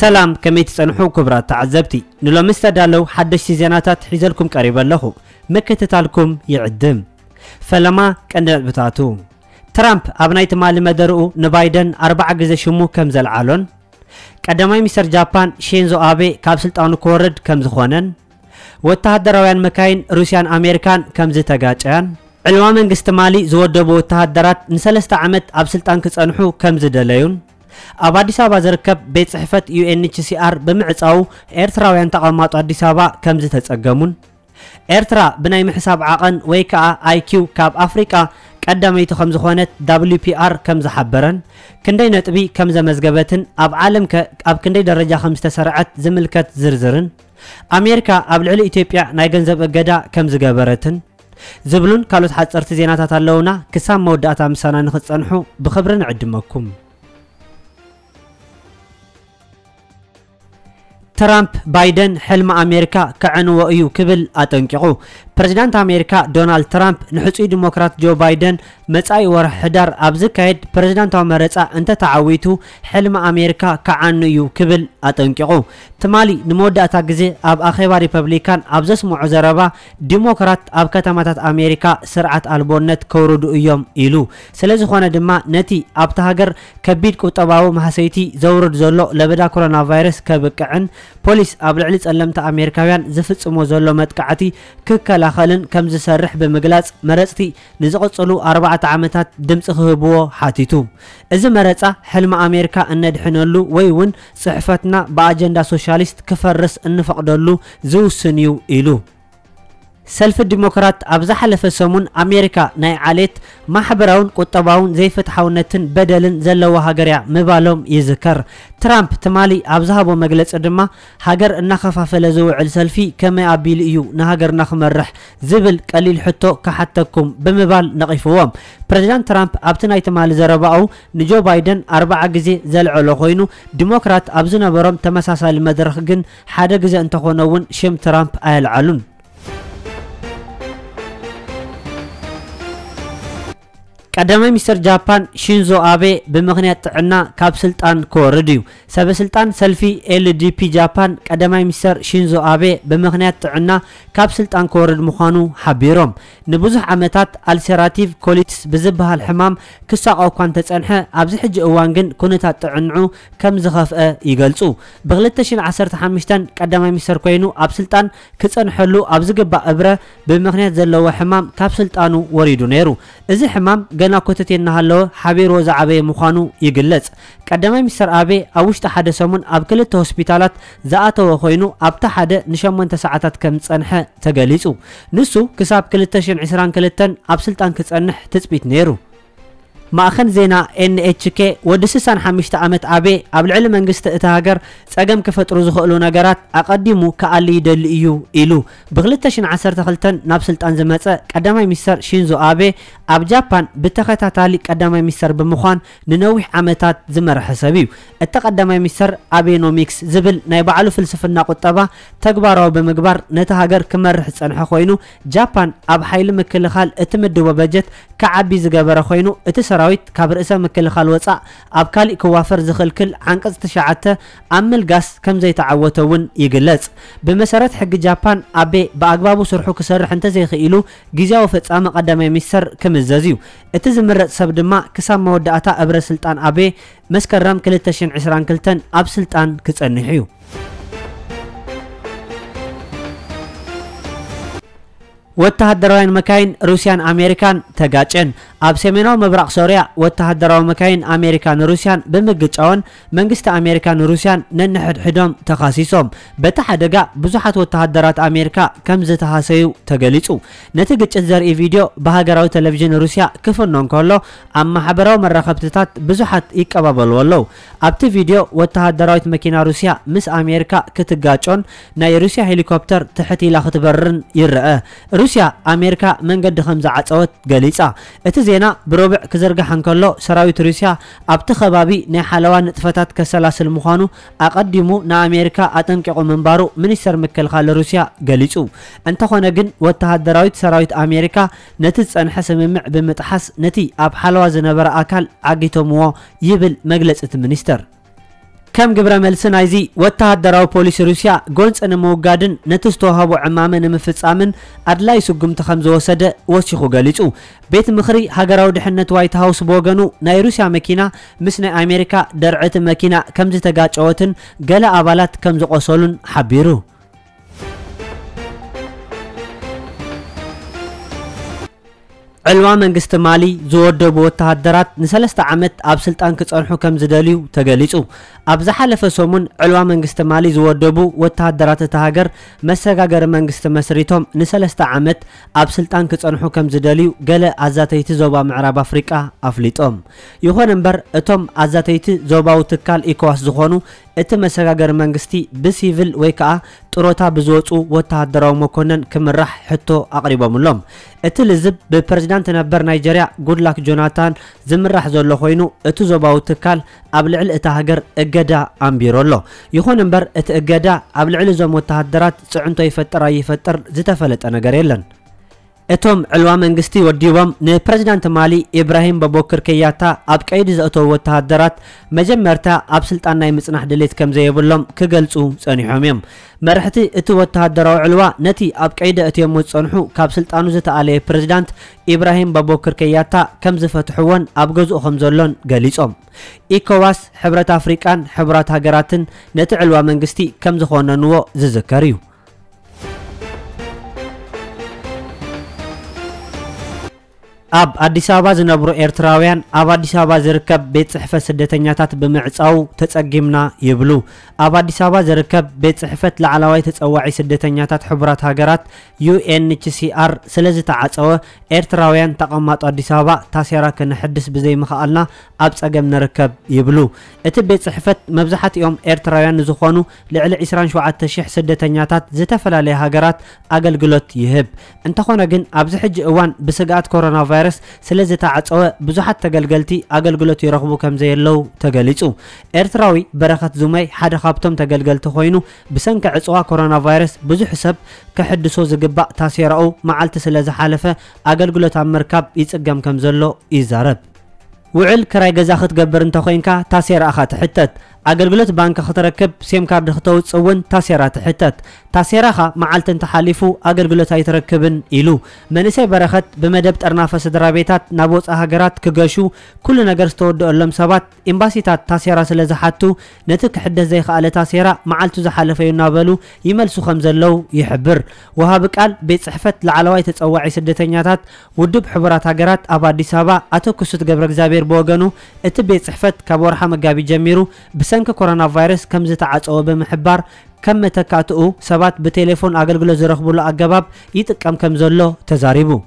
سلام كميت سنحو كبرى تعذبتي نلو مستدالو حدشتي زيناتات حيزلكم قريبا لهم مكتتالكم يعدم فلما كندت بتاتو ترامب ابنايت مال مدرؤ نبايدن 4 غزه شمو كم زلعالون قدماي مستر جابان شينزو ابي كاب سلطانو كورد كم زخونن وتهدرويان مكاين روسيان امريكان كم زتغاچان علوا منغست مالي زودبو وتهدرات نسلست عمت اب سلطان كصنحو كم زدليون اب اديس ابا زركب بيت صحفت يو ان اتش سي ار بمعصاو ايرتراويان تقامات اديس ابا كم زتصغمون ايرترا بناي محساب عقن ويكا اي كيو كاب افريكا قداميتو كم زخونت دبليو بي ار كم زحبرن كنداي نطبي كم زمزغبتن اب عالم اب كنداي درجه 5 سرعت زملكت زرزرن امريكا اب لعل اثيوبيا ناي غنزب اغدا كم زغبرتن زبلون كالوت حصرت زيناتات اللهونا كسام موداتا مسانا نخصنحو بخبرن عدمكم ترامب بايدن حلم امريكا كعنو ايو كبل اتنققو بريزيدنت امريكا دونالد ترامب نحصي ديمقراط جو بايدن مصاي ور حدار ابز كايد بريزيدنت امريكا انت تعويتو حلم امريكا كعنو ايو كبل اتنققو تمالي نموداتا غزي اب اخيبا ريببليكان ابز سمو عزربا ديمقراط اب كتماتات امريكا سرعت البونت كورودو يوم ايلو سلازي خونا دما نتي اب تهاجر كبيد قطباو محسيتي زورد زلو لبدا كورونا فيروس كبقعن بوليس اب لعلي صلمت امريكاويان زفصمو زلو متقعتي ككلاخلن كم زسرح بمغلاص مرصتي نزقصلو 4 عامات دمص خهبو حاتيتو از مرصا حلم امريكا اندحنلو ويون صحفتنا باجندا سوشاليست كفرس انفقدلو زوسنيو ايلو سلف الديمقراط ابز حلف سمون امريكا ناي عليت محبراون قطباون زي فتحاونتن بدلن زلوا هاجريا مبالوم يذكر ترامب تمالي ابزهبو مغلص دما هاجر ان خفافله زوعل سلفي كما ابيل ايو نهاجرنا خمرح زبل قليل حتو كحتكم بمبال نقيفوهم بريزيدنت ترامب ابتناي تمال زرباو نجو بايدن 4 غزي زلعلو خوينو ديمقراط ابزنا بروم تمساسال مدرخ جن حدا غزي انت خونون شم ترامب ايلعلون قدماي مستر جابان شينزو ابي بمغنيات عنا كاب سلطان كورديو سب سلطان سلفي ال دي بي جابان قدماي مستر شينزو ابي بمغنيات عنا كاب سلطان كورد مخانو حبيروم نبزح عمتات السيراتيف كوليتس بزبها الحمام كساقو كان تصنحه ابزح حج اوانغن كنتات عنعو كم زخفه يغلصو ب2015 قدماي مستر كوينو اب سلطان كصنحلو ابزغبا ابره بمغنيات زلو حمام كاب سلطانو وريدو نيرو ازي حمام نا كوتتين هالو حبير وزع ابي مخانو يغلص قدماي مستر ابي اوشت حدا سمون اب كلت هوسبيتالات زاتو خوينو اب تحد نشمن تساعات كم صنحه تغليصو نسو كساب كلتشن 22 اب سلطان كصنح تثبيت نيرو ماخن زينا ان اتش كي ودسسان 5 عامات ابي اب العلم منغست اتهاجر صقم كفطرو زخلو نغارات اقدمو كالي دليو ايلو بغلتشن 12 ناب سلطان زمص قدماي مستر شينزو ابي اب جابان بتخاتاتالي قدماي مستر بمخوان ننوح عامات زمر حسابيو اتقدماي مستر ابينوميكس زبل ناي بعلو فلسفنا قطبا تكبارو بمغبار نتهاجر كمرح صنح خوينو جابان اب حيل مكلخال اتمدو بجت كعبي زغبره خوينو ራዊት ካብ ርእሰ መከለኻል ወፃ ኣብ ካልእ ክዋፈር ዝኽልክል ዓንቀጽ 9 ኣምል ጋስ ከም ዘይተዓወተውን ይግለጽ ብመሰረት ሕግ ጃፓን ኣበ በኣግባቡ ስርሑ ክሰርሕ እንተ ዘይኽኢሉ ግዜያዊ ፈጻሚ ቀዳማይ ሚኒስተር ክምዘዝ እዩ እቲ ዝምረጽ ሰብ ድማ ክሳብ መወዳእታ እብረ ስልጣን ኣበ መስከረም 2022 ኣብ ስልጣን ክጸንሕ እዩ وتهدروين مكاين روسيان امريكان تغاچن اب سمينو مبرق سوريا وتهدرو مكاين امريكان روسيان بمغچاون منغست امريكان روسيان ننحد حدوم تخاسيسوم بتحدغا بزحات وتهدرات امريكا كم زتحاسيو تغليصو نتغچ زري فيديو بهاجراو تلفزيون روسيا كفنون كولو اما حبرو مرخبتات بزحات يقبابلو ولو ابت فيديو وتهدرويت مكينا روسيا مس امريكا كتغاچون ناي روسيا هليكوبتر تحتي لا ختبرن يرأى روسيا امريكا منقد 5 عصوت غليصا ات زينا بربع كزرغحن كلو سراويت روسيا ابت خبابي ناي حلوان نطفتات كسلاسل مخانو اقدمو نا امريكا اتنققو منبارو منستر مكلخال روسيا غليصو انت خونه جن وتهدراويت سراويت امريكا نتتصن حسممع بمطحس نتي اب حلوا زنبر اكل عقيتمو يبل مغلصت منستر كم جبر ملسن عزي وتهدروا بوليس روسيا جونس أنا موجودن نتستوها وعمامة نمفت آمن أدلاي سجم تخمز وسد وشيخو قالتو بيت مخري هجروا دحنة وايت هاوس بوجنو نيروسيا مكينة مسنا أمريكا درعت مكينة كم زتجات عوتن جلا أبالات كم زقصلن حبيرو علوان منجست مالی زود دوبوت هدرات نسلست عمت آبسلت آنکس آنها کم زدالیو تجلیشو. آبزحل فسومن علوان منجست مالی زود دوبو و هدرات تهاجر مسجاجر منجست مسریتام نسلست عمت آبسلت آنکس آنها کم زدالیو جل عزتیت زبا معرب آفریقا افلیتام. یهونم بر اتام عزتیت زبا و تکال ایکواس زخانو ات مسجاجر منجستی بسیفل ویکا ترتا بزودو و هدرات مکنن کم رح حتی اقرب ملام. ات لذب به تنبر نيجيريا جودلاك جوناتان زمن راح زول لخوينو اتزوباو تكال قبل عل اتهاجر اجدا امبيرولو يخون امبر ات اجدا قبل عل زوم وتهدرات صعنتو يفتر زتفلت انا غريلن اتم علوا منغستي وديوم ن بريزيدنت مالي ابراهيم بابوكر كياتا اب قيد زاتو وتهدرات مجمرتا اب سلطان ناي مصنح دليت كم زيبلهم كغلصو صنيحوم يم مرحتي ات وتهدروا علوا نتي اب قيد اتيم وصنحو كاب سلطانو زتعالي بريزيدنت إبراهيم بابوكر كياتا كم زفتحوان أبجزء خمزلون جاليسهم. إيكواس حبرة أفريقان حبرة هجراتن نتعلو من جستي كم زخونا نوا زذكريو. أب أديس أبا زنبرو إرتراويان أب أديس أبا زركب بيت صحفة سدتنياتات بمعصاو تتسجمنا يبلو أب أديس أبا زركب بيت صحفة لعلاوي تتسوعي سدتنياتات حبرات هاجرات UNHCR سلزت عصاو إرتراويان تقامات أديس أبا تاسيرا كنحدث بزي مخالنا أب سجمنا ركب يبلو اتب بيت صحفة مبزحت يوم إرتراويان زخانو لعل إسران شو عالتشيح سدتنياتات زتفلا لهاجرات أقل قلت يهب أنت خونا جن أب زحج أوان بسجات كورونا فيروس سلزة عطوة بزحت تجلجلتي أجلجلتي رغبو كم زي اللو تجلجو إرتراوي برخت زمي حدا خابتم تجلجلت خوينو بسنك عطوة كورونا فيروس بزحسب كحد صوز جباء تاسير أو معلت سلزة حلفة أجلجلت عم مركب يتسجم كم زلو يزرب وعل كراي جزاخت جبرن تخوينك تاسير أخت حتت أجلجلت بانك خطركب سيم كارد خطوت سوون تاسيرات حتت تاسيرها معلت تحالفو أجلجلت هيتركبن إلو منسي برخت بمدبت أرناف سدرابيتات نبوت أهجرات كجاشو كل نجار استود اللهم سبات إمباسيتات تاسيرة سلزحتو نتك حد زي خالة تاسيرة معلت زحلفي النابلو يملسو خمزلو يحبر وهابك قال بيت صحفة لعلوي تتسوعي سدتنياتات ودب حبرات هجرات أبادي سبا أتوكسوت جبرك زابير بوجنو اتبيت صحفة كبورحة مجابي جميرو بس كان كورونا فيروس كم زتعت أو بمحبار كم تكاتؤ سبات بتليفون أقل قلة زرخبو لا أجباب يتكلم كم زلوا تزاربو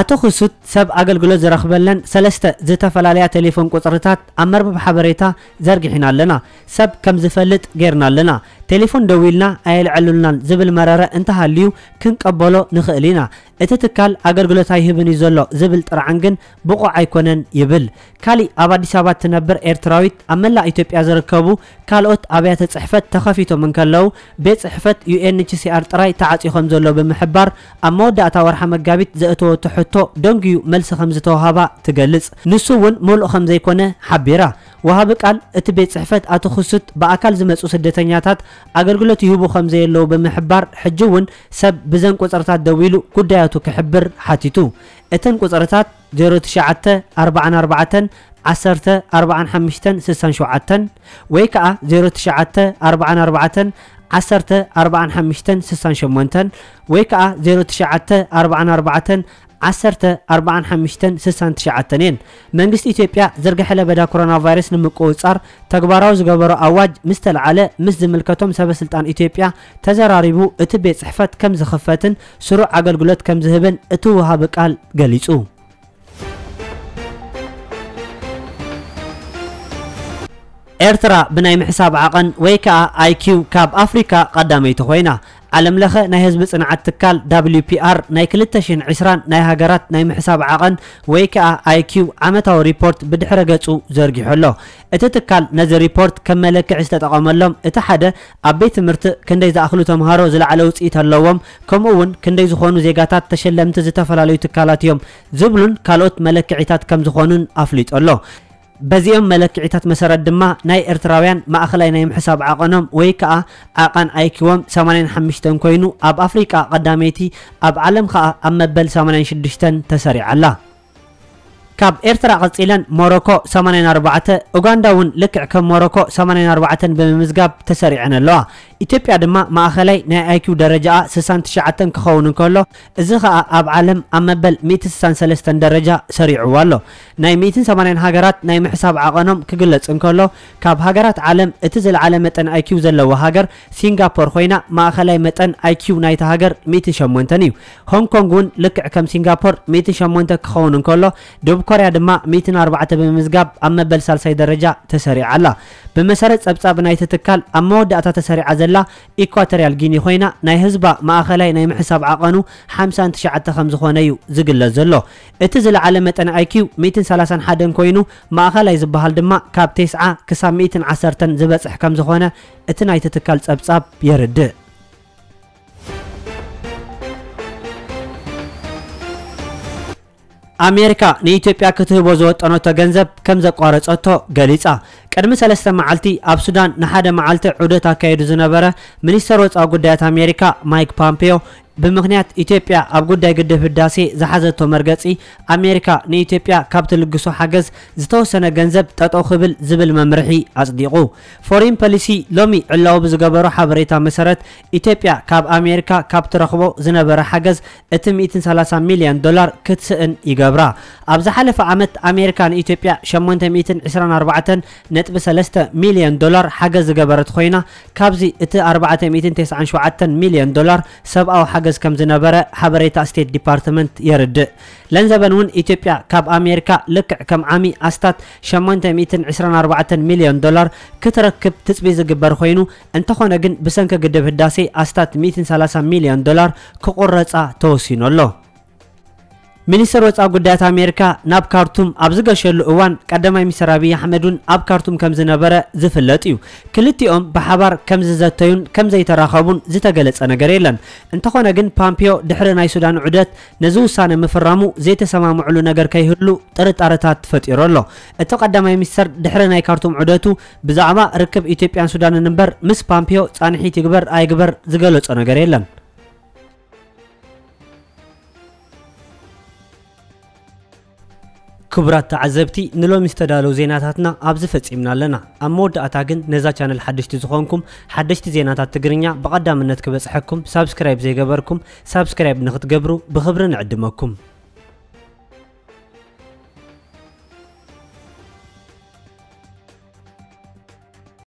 أتخصص سب أقل قلة زرخبلن سلسة زت فلالية تليفون قطرتات أمر بحبريتها زرق حنا لنا سب كم زفلت غيرنا لنا تليفون دويلنا أيل عللنا زبل مرارة انتهى ليو كنك أبلو نخلينا اتتكال أقل قلة هاي بني زلوا زبل ترعنجن بقى عيكونن يبل كالي أبادي سبات تنبر إرتراويت أملا إثيوبيا زركبو كالوت أبيات صحفة تخفيتو من كلو بيت صحفة UNHCR تراي تعطي خمزلو بمحبار أمودة أتور حمد جابت زأتو تحطو دونجيو ملس خمزتو هبا تجلس نسون مول خمزة يكونه حبيرة وهابك قال اتبيت صحفة أتخصت بأكل زمس وسدتنياتات أقل قلة يهبو خمزة لو بمحبار حجون سب بزنك وزرتات دويلو كدايتو كحبر حاتيتو اتنك وزرتات 0944104566 ويكا 0944104566 ويكا 0944104569 منجست إثيوبيا زرق حلا بدا كورونا فيروس نمقوصر تكبارو زغبرو أواج مستلعله مز ملكتهم سبب سلطان إثيوبيا تزراريبو اتبيت صحفة كم زخفتن سرع أغلغلت كم زهبن اتوها بقال قليصو إرترا بنايم حساب عقن ويكا IQ كاب أفريكا قدامي تخوينا علم لخه نهز بصنعة تكال WPR نايكلتشين عسران نايهاجرات نايم حساب عقن ويكا IQ عمتاو ريبورت بدحرقاتو زرقي حلو اتتكال نزل ريبورت كملك عسلة تقاملهم اتحدى أبيت مرت كنديز أخلو تمهارو زلعلوت إيتهلوهم كمون كنديز خونو زيقاتات تشلمت زتفلاليو تكالات يوم زبلون كالوت ملك عتات كم زخونون أفليت الله بزيهم ملك عتات مسار الدماء ناي إرتراويان ما أخلاينهم حساب عقنهم ويكأ عقن أيكوم سامنين حمشتن كوينو أب أفريقيا قداميتي أب علم خا أما بل سامنين شدشتن تسريع الله كاب إرترا قصيلان موروكو سامنين أربعة أوغنداون لك كم موروكو سامنين أربعة بمزجاب تسريعنا الله إثيوبيا دما ما أخلاي ناي أيكو درجة سسنت شعتن كخون كله إذا أب علم أما بل 163 درجة سريع والله ناي 180 هاجرات ناي محساب عقنهم كقلت انكله كاب هاجرات عالم اتزل عالم متن أيكو زلوا هاجر سنغافورة خوينا ما أخلاي متن أيكو ناي تهاجر 180 هونغ كونغون لك كم سنغافورة 180 كخون كله دوب كوريا دما 104 بمزجاب أما بل 30 درجة تسريع الله بمسارات أبصاب ناي تتكال أما دقة تسريع زل إكواتريال جيني خوينا ناي هزبا ما أخلاي ناي محساب عقانو 59.5 خوانيو زقل زلو اتزل علامة أنا أي كيو 230 حدن كوينو ما أخلاي زبهال دماء كاب 9 كسام 110 زبس حكم زخوانا اتناي تتكال سبساب يرد أمريكا نيتوبيا كتبوا زوت أنو تجنب كم زقارة أتو جليسة. كلمة ثلاثة معلتي أبسودان نحدا معلتي عودة كيد زنبرة من السروت أقودات أمريكا مايك بامبيو بمغنيات إثيوبيا أبغودة قد في الداسي زحزت ومرجسي أمريكا نيتوبيا كابتل جسو حجز زتو سنة جنب تتأخبل زبل ممرحي أصدقو. فورين بوليسي لومي علاو بزجبرو حبريتا مسرت إثيوبيا كاب أمريكا كابت رخبو زنبرة حجز اتم 3 مليون دولار كتسن إجبرا. أبزحلف عمت أمريكا إثيوبيا شمونت 224 نتب 3 مليون دولار حجز جبرت خوينا كابزي ات 429 مليون دولار سبعة حجز كم زنبرة حبريتا ستيت ديبارتمنت يرد لنزبنون إثيوبيا كاب أمريكا لك كم عامي أستات 824 مليون دولار كتركب تسبيز جبر خوينو انتخونا جن بسنك قد في الداسي أستات 230 مليون دولار كقرصة توسين الله ሚኒስተር ወጻ ጉዳያት አሜሪካ ናብ ካርቱም ኣብዝገ ሸሉ እዋን ቀደማይ ሚኒስተር አብይ አሕመድን ኣብ ካርቱም ከም ዝነበረ ዝፍለጥ እዩ ክልቲኦም ብሓባር ከም ዝዘተዩን ከም ዘይተራኸቡን ዝተገለጸ ነገር የለን እንተኾነ ግን ፓምፒዮ ድሕሪ ናይ ሱዳን ዑደት ነዚ ውሳነ ምፍራሙ ዘይተሰማምዑሉ ነገር ከይህሉ ጥርጣረታት ፈጢሩ ኣሎ እቲ ቀዳማይ ሚኒስተር ድሕሪ ናይ ካርቱም ዑደቱ ብዛዕባ ርክብ ኢትዮጵያን ሱዳንን እምበር ምስ ፓምፒዮ ጻንሒት ይግበር ኣይግበር ዝገለጸ ነገር የለን ክብራት ተዓዘብቲ ንሎም ዝተዳለው ዜናታትና ኣብዚ ፈጽምና ኣለና ኣብ መወዳእታ ግን ነዛ ቻነል ሓደሽቲ ዝኾንኩም ሓደሽቲ ዜናታት ትግርኛ ብቀዳምነት ክበጽሐኩም ሰብስክራይብ ዘይገበርኩም ሰብስክራይብ ንኽትገብሩ ብኽብርን ዕድመኩም